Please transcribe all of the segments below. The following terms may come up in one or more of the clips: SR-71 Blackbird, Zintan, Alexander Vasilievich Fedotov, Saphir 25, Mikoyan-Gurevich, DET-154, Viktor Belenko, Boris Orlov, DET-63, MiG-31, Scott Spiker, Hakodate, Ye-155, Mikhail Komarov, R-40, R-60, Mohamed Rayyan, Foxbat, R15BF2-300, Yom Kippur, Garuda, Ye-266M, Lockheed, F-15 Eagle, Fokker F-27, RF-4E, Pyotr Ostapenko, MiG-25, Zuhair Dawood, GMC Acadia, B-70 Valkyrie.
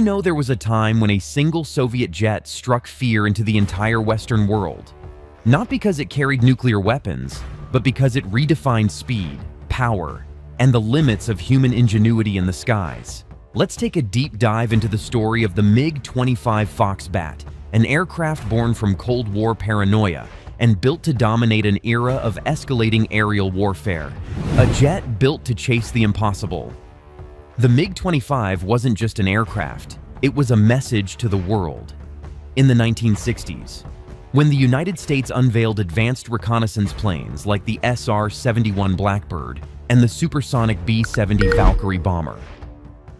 You know, there was a time when a single Soviet jet struck fear into the entire Western world, not because it carried nuclear weapons, but because it redefined speed, power, and the limits of human ingenuity in the skies. Let's take a deep dive into the story of the MiG-25 Foxbat, an aircraft born from Cold War paranoia and built to dominate an era of escalating aerial warfare, a jet built to chase the impossible. The MiG-25 wasn't just an aircraft, it was a message to the world. In the 1960s, when the United States unveiled advanced reconnaissance planes like the SR-71 Blackbird and the supersonic B-70 Valkyrie bomber,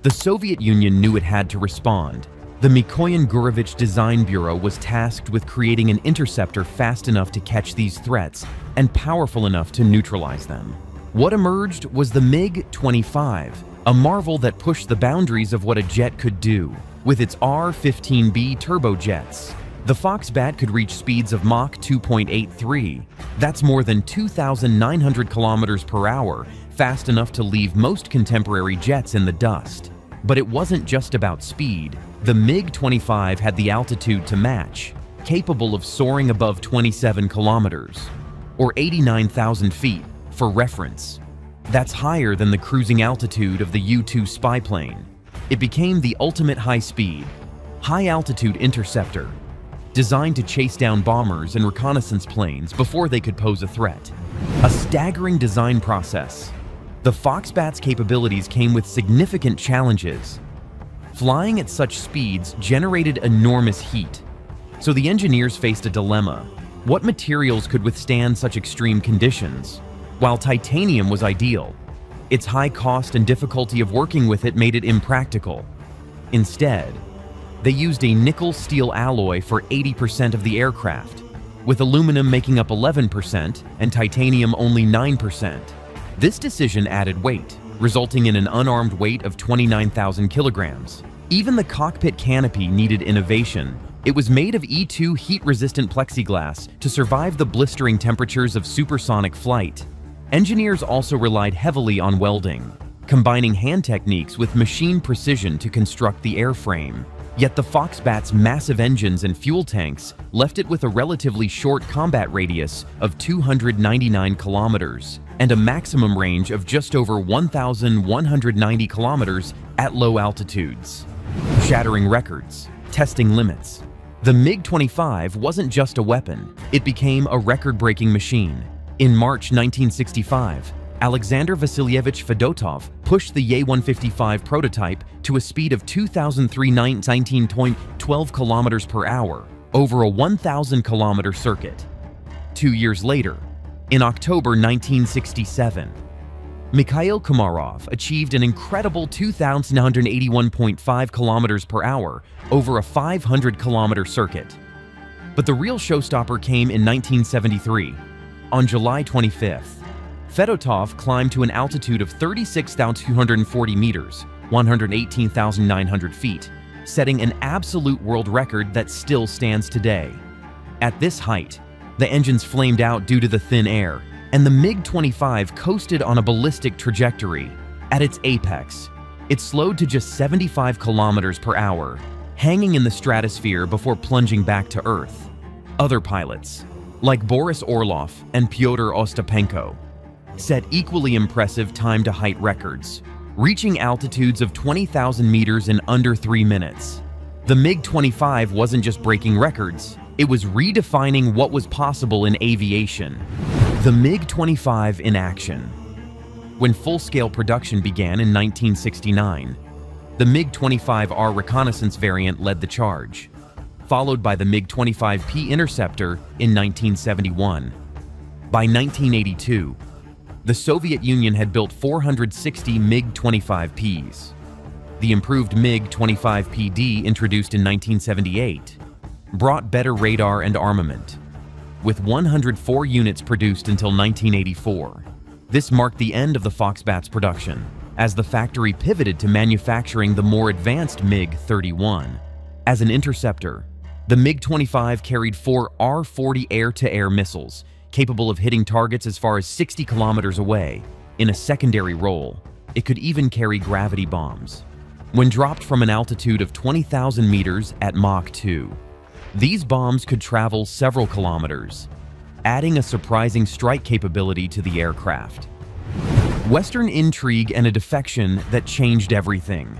the Soviet Union knew it had to respond. The Mikoyan-Gurevich Design Bureau was tasked with creating an interceptor fast enough to catch these threats and powerful enough to neutralize them. What emerged was the MiG-25, a marvel that pushed the boundaries of what a jet could do. With its R-15B turbojets, the Foxbat could reach speeds of Mach 2.83. That's more than 2,900 kilometers per hour, fast enough to leave most contemporary jets in the dust. But it wasn't just about speed. The MiG-25 had the altitude to match, capable of soaring above 27 kilometers, or 89,000 feet, for reference. That's higher than the cruising altitude of the U-2 spy plane. It became the ultimate high-speed, high-altitude interceptor, designed to chase down bombers and reconnaissance planes before they could pose a threat. A staggering design process. The Foxbat's capabilities came with significant challenges. Flying at such speeds generated enormous heat, so the engineers faced a dilemma. What materials could withstand such extreme conditions? While titanium was ideal, its high cost and difficulty of working with it made it impractical. Instead, they used a nickel-steel alloy for 80% of the aircraft, with aluminum making up 11% and titanium only 9%. This decision added weight, resulting in an unarmed weight of 29,000 kilograms. Even the cockpit canopy needed innovation. It was made of E2 heat-resistant plexiglass to survive the blistering temperatures of supersonic flight. Engineers also relied heavily on welding, combining hand techniques with machine precision to construct the airframe. Yet the Foxbat's massive engines and fuel tanks left it with a relatively short combat radius of 299 kilometers and a maximum range of just over 1,190 kilometers at low altitudes, shattering records, testing limits. The MiG-25 wasn't just a weapon, it became a record-breaking machine. In March 1965, Alexander Vasilievich Fedotov pushed the Ye-155 prototype to a speed of 2,319.12 kilometers per hour over a 1,000-kilometer circuit. 2 years later, in October 1967, Mikhail Komarov achieved an incredible 2,981.5 kilometers per hour over a 500-kilometer circuit. But the real showstopper came in 1973. On July 25th, Fedotov climbed to an altitude of 36,240 meters, 118,900 feet, setting an absolute world record that still stands today. At this height, the engines flamed out due to the thin air, and the MiG-25 coasted on a ballistic trajectory. At its apex, it slowed to just 75 kilometers per hour, hanging in the stratosphere before plunging back to Earth. Other pilots, like Boris Orlov and Pyotr Ostapenko, set equally impressive time-to-height records, reaching altitudes of 20,000 meters in under 3 minutes. The MiG-25 wasn't just breaking records, it was redefining what was possible in aviation. The MiG-25 in action. When full-scale production began in 1969, the MiG-25R reconnaissance variant led the charge, followed by the MiG-25P interceptor in 1971. By 1982, the Soviet Union had built 460 MiG-25Ps. The improved MiG-25PD, introduced in 1978, brought better radar and armament, with 104 units produced until 1984. This marked the end of the Foxbat's production, as the factory pivoted to manufacturing the more advanced MiG-31. As an interceptor, the MiG-25 carried 4 R-40 air-to-air missiles, capable of hitting targets as far as 60 kilometers away. In a secondary role, it could even carry gravity bombs. when dropped from an altitude of 20,000 meters at Mach 2. These bombs could travel several kilometers, adding a surprising strike capability to the aircraft. Western intrigue and a defection that changed everything.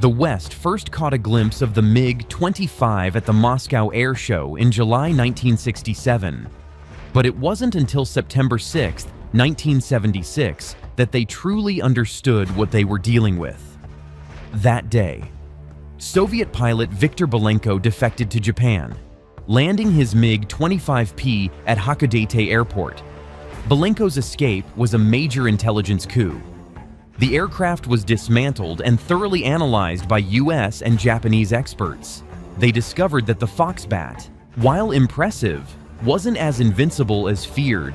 The West first caught a glimpse of the MiG-25 at the Moscow Air Show in July 1967, but it wasn't until September 6, 1976, that they truly understood what they were dealing with. That day, Soviet pilot Viktor Belenko defected to Japan, landing his MiG-25P at Hakodate Airport. Belenko's escape was a major intelligence coup. The aircraft was dismantled and thoroughly analyzed by US and Japanese experts. They discovered that the Foxbat, while impressive, wasn't as invincible as feared.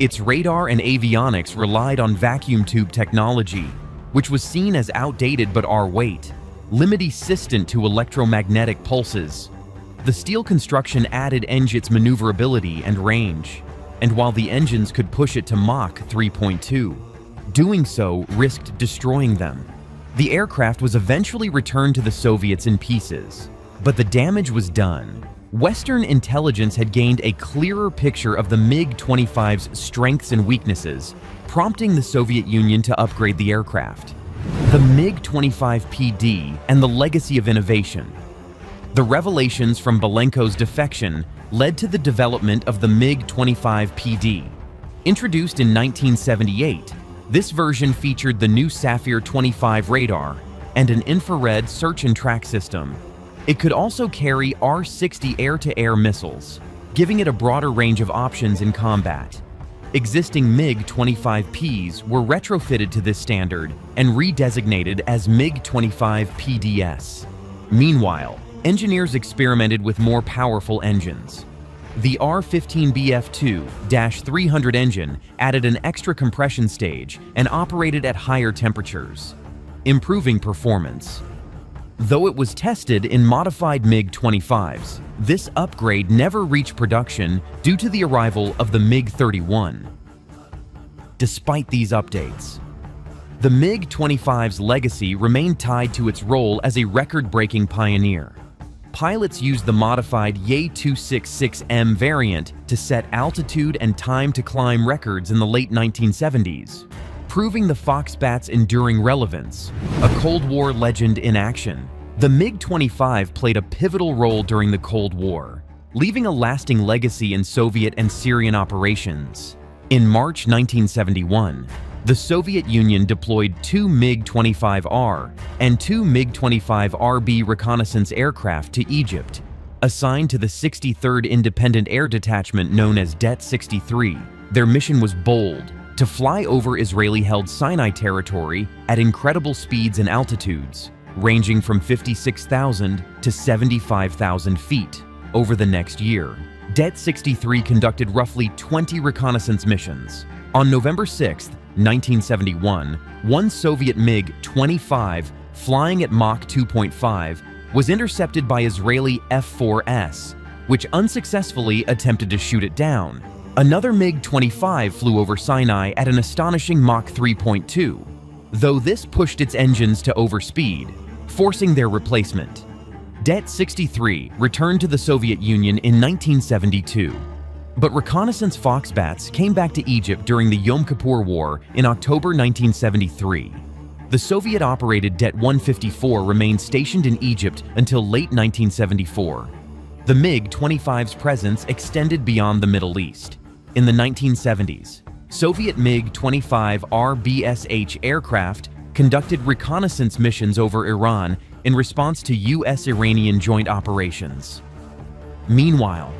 Its radar and avionics relied on vacuum tube technology, which was seen as outdated but R-weight, limit-resistant to electromagnetic pulses. The steel construction added its maneuverability and range, and while the engines could push it to Mach 3.2, doing so risked destroying them. The aircraft was eventually returned to the Soviets in pieces, but the damage was done. Western intelligence had gained a clearer picture of the MiG-25's strengths and weaknesses, prompting the Soviet Union to upgrade the aircraft. The MiG-25PD and the legacy of innovation. The revelations from Belenko's defection led to the development of the MiG-25PD. Introduced in 1978, this version featured the new Saphir 25 radar and an infrared search and track system. It could also carry R-60 air-to-air missiles, giving it a broader range of options in combat. Existing MiG-25Ps were retrofitted to this standard and redesignated as MiG-25PDS. Meanwhile, engineers experimented with more powerful engines. The R15BF2-300 engine added an extra compression stage and operated at higher temperatures, improving performance. Though it was tested in modified MiG-25s, this upgrade never reached production due to the arrival of the MiG-31. Despite these updates, the MiG-25's legacy remained tied to its role as a record-breaking pioneer. Pilots used the modified Ye-266M variant to set altitude and time to climb records in the late 1970s, proving the Foxbat's enduring relevance. A Cold War legend in action. The MiG-25 played a pivotal role during the Cold War, leaving a lasting legacy in Soviet and Syrian operations. In March 1971, the Soviet Union deployed two MiG-25R and two MiG-25RB reconnaissance aircraft to Egypt, assigned to the 63rd Independent Air Detachment known as DET-63. Their mission was bold: to fly over Israeli-held Sinai territory at incredible speeds and altitudes, ranging from 56,000 to 75,000 feet over the next year. DET-63 conducted roughly 20 reconnaissance missions. On November 6, 1971, one Soviet MiG-25, flying at Mach 2.5, was intercepted by Israeli F-4S, which unsuccessfully attempted to shoot it down. Another MiG-25 flew over Sinai at an astonishing Mach 3.2, though this pushed its engines to overspeed, forcing their replacement. DET-63 returned to the Soviet Union in 1972, but reconnaissance Foxbats came back to Egypt during the Yom Kippur War in October 1973. The Soviet-operated DET-154 remained stationed in Egypt until late 1974. The MiG-25's presence extended beyond the Middle East. In the 1970s, Soviet MiG-25 RBSH aircraft conducted reconnaissance missions over Iran in response to US-Iranian joint operations. Meanwhile,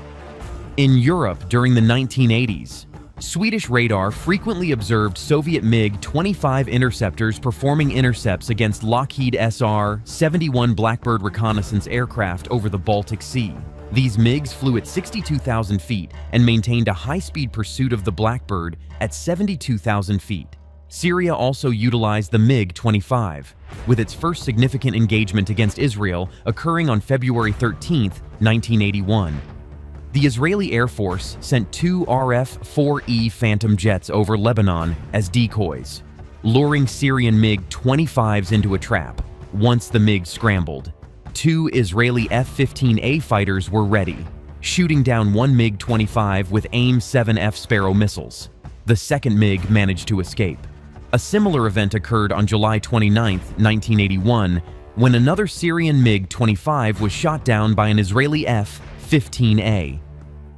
in Europe during the 1980s, Swedish radar frequently observed Soviet MiG-25 interceptors performing intercepts against Lockheed SR-71 Blackbird reconnaissance aircraft over the Baltic Sea. These MiGs flew at 62,000 feet and maintained a high-speed pursuit of the Blackbird at 72,000 feet. Syria also utilized the MiG-25, with its first significant engagement against Israel occurring on February 13, 1981. The Israeli Air Force sent two RF-4E Phantom jets over Lebanon as decoys, luring Syrian MiG-25s into a trap. Once the MiG scrambled, two Israeli F-15A fighters were ready, shooting down one MiG-25 with AIM-7F Sparrow missiles. The second MiG managed to escape. A similar event occurred on July 29, 1981, when another Syrian MiG-25 was shot down by an Israeli F-15A.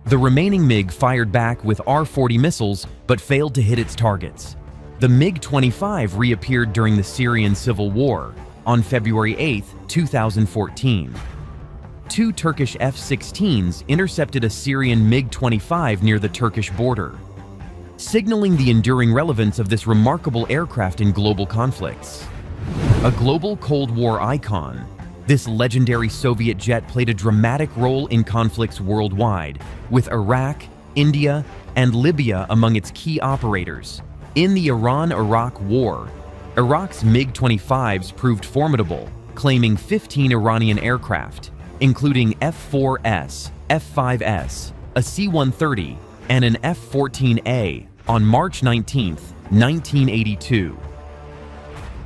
The remaining MiG fired back with R-40 missiles but failed to hit its targets. The MiG-25 reappeared during the Syrian Civil War on February 8, 2014. Two Turkish F-16s intercepted a Syrian MiG-25 near the Turkish border, signaling the enduring relevance of this remarkable aircraft in global conflicts. A global Cold War icon, this legendary Soviet jet played a dramatic role in conflicts worldwide, with Iraq, India, and Libya among its key operators. In the Iran-Iraq War, Iraq's MiG-25s proved formidable, claiming 15 Iranian aircraft, including F-4S, F-5S, a C-130, and an F-14A on March 19, 1982.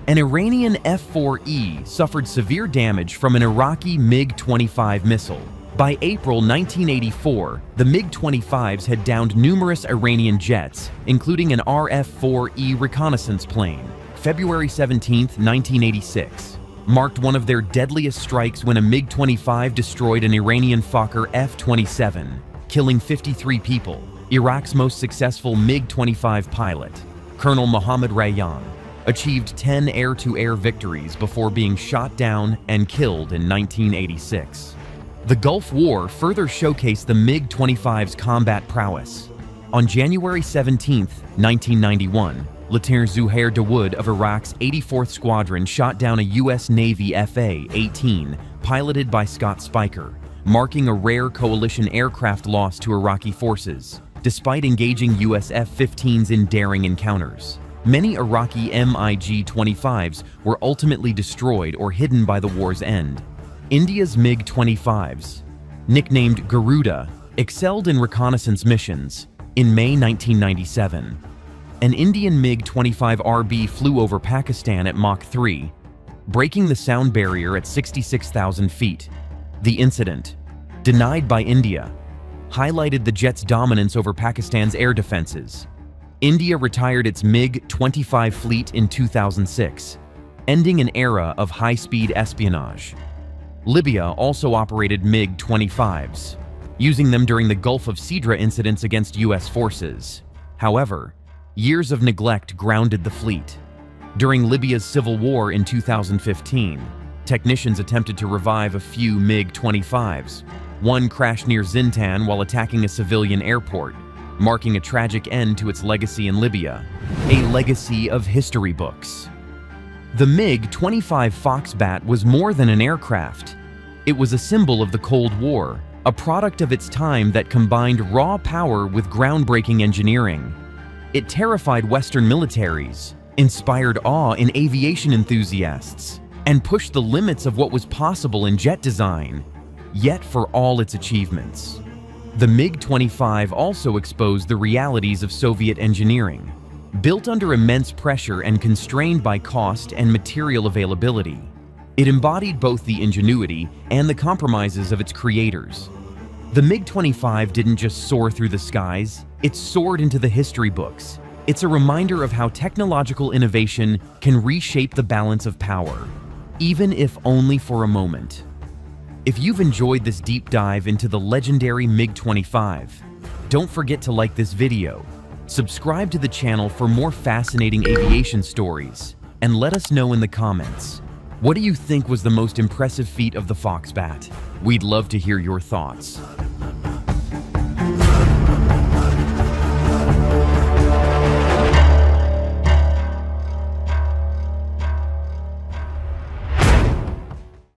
An Iranian F-4E suffered severe damage from an Iraqi MiG-25 missile. By April 1984, the MiG-25s had downed numerous Iranian jets, including an RF-4E reconnaissance plane. February 17, 1986, marked one of their deadliest strikes when a MiG-25 destroyed an Iranian Fokker F-27, killing 53 people, Iraq's most successful MiG-25 pilot, Colonel Mohamed Rayyan, achieved 10 air-to-air victories before being shot down and killed in 1986. The Gulf War further showcased the MiG-25's combat prowess. On January 17, 1991, Lieutenant Zuhair Dawood of Iraq's 84th Squadron shot down a U.S. Navy FA-18 piloted by Scott Spiker, marking a rare coalition aircraft loss to Iraqi forces, despite engaging U.S. F-15s in daring encounters. Many Iraqi MiG-25s were ultimately destroyed or hidden by the war's end. India's MiG-25s, nicknamed Garuda, excelled in reconnaissance missions. In May 1997, an Indian MiG-25RB flew over Pakistan at Mach 3, breaking the sound barrier at 66,000 feet. The incident, denied by India, highlighted the jet's dominance over Pakistan's air defenses. India retired its MiG-25 fleet in 2006, ending an era of high-speed espionage. Libya also operated MiG-25s, using them during the Gulf of Sidra incidents against U.S. forces. However, years of neglect grounded the fleet. During Libya's civil war in 2015, technicians attempted to revive a few MiG-25s. One crashed near Zintan while attacking a civilian airport, marking a tragic end to its legacy in Libya, a legacy of history books. The MiG-25 Foxbat was more than an aircraft. It was a symbol of the Cold War, a product of its time that combined raw power with groundbreaking engineering. It terrified Western militaries, inspired awe in aviation enthusiasts, and pushed the limits of what was possible in jet design. Yet for all its achievements, the MiG-25 also exposed the realities of Soviet engineering, built under immense pressure and constrained by cost and material availability. It embodied both the ingenuity and the compromises of its creators. The MiG-25 didn't just soar through the skies, it soared into the history books. It's a reminder of how technological innovation can reshape the balance of power, even if only for a moment. If you've enjoyed this deep dive into the legendary MiG-25, don't forget to like this video, subscribe to the channel for more fascinating aviation stories, and let us know in the comments, what do you think was the most impressive feat of the Foxbat? We'd love to hear your thoughts.